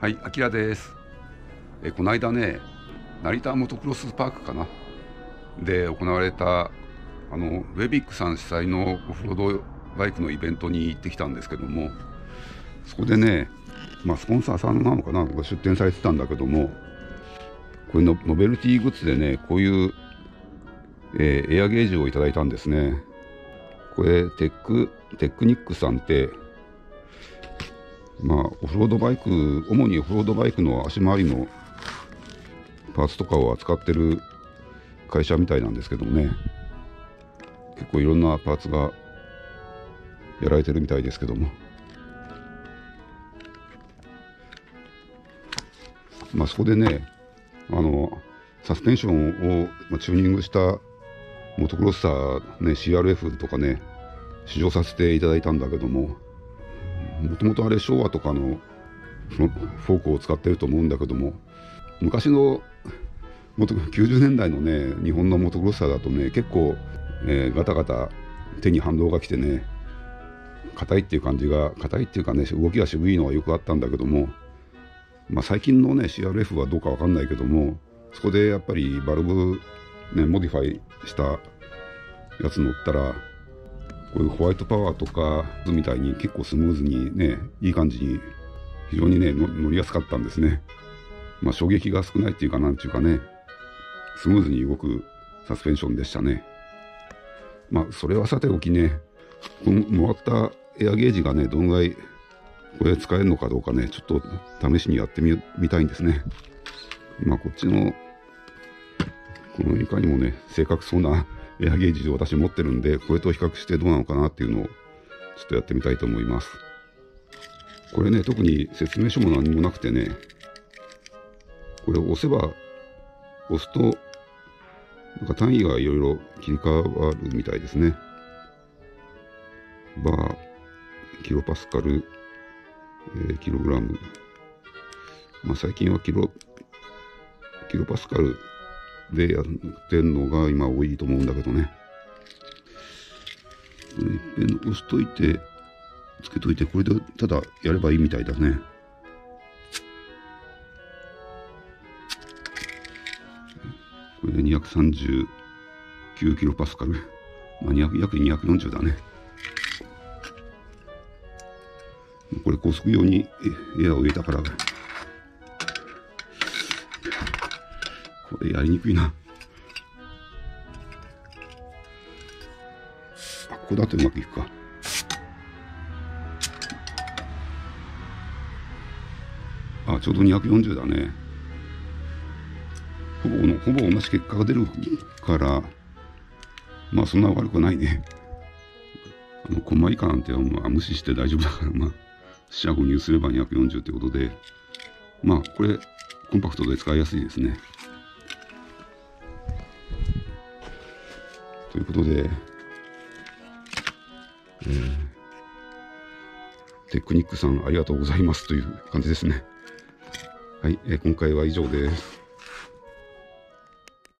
はい、あきらです。この間ね、成田モトクロスパークかなで行われたウェビックさん主催のオフロードバイクのイベントに行ってきたんですけども、そこでね、まあ、スポンサーさんなのかなとか出展されてたんだけども、これのノベルティグッズでね、こういう、エアゲージをいただいたんですね。これテクニックさんって、まあ、オフロードバイク、主にオフロードバイクの足回りのパーツとかを扱ってる会社みたいなんですけどもね、結構いろんなパーツがやられてるみたいですけども、まあ、そこでね、サスペンションをチューニングしたモトクロッサー、ね、CRF とかね、試乗させていただいたんだけども、もともとあれ昭和とかのフォークを使ってると思うんだけども、昔の90年代のね、日本のモトクロッサーだとね、結構、ガタガタ手に反動がきてね、硬いっていう感じが、硬いっていうかね、動きが渋いのはよくあったんだけども、まあ、最近のね CRF はどうかわかんないけども、そこでやっぱりバルブ、ね、モディファイしたやつ乗ったら、こういうホワイトパワーとかみたいに結構スムーズにね、いい感じに非常にね乗りやすかったんですね。まあ、衝撃が少ないっていうか、なんていうかね、スムーズに動くサスペンションでしたね。まあ、それはさておきね、このもらったエアゲージがね、どんぐらいこれ使えるのかどうかね、ちょっと試しにやってみたいんですね。まあ、こっちのこのいかにもね正確そうなエアゲージを私持ってるんで、これと比較してどうなのかなっていうのをちょっとやってみたいと思います。これね、特に説明書も何もなくてね、これを押すとなんか単位がいろいろ切り替わるみたいですね。バー、キロパスカル、キログラム、まあ、最近はキロパスカルでやってるのが今多いと思うんだけどね。これいっぺん押しといて、つけといて、これでただやればいいみたいだね。これで239キロパスカル、まあ、約240だね。これ高速用にエアを入れたから、これやりにくいな。あ、ここだとうまくいくか。あ、ちょうど240だね。ほぼ同じ結果が出るから、まあそんな悪くないね。コンマ以下なんて無視して大丈夫だから、まあ。四捨五入すれば240ということで、まあこれコンパクトで使いやすいですね。ということで、テクニックさんありがとうございますという感じですね。はい、今回は以上です。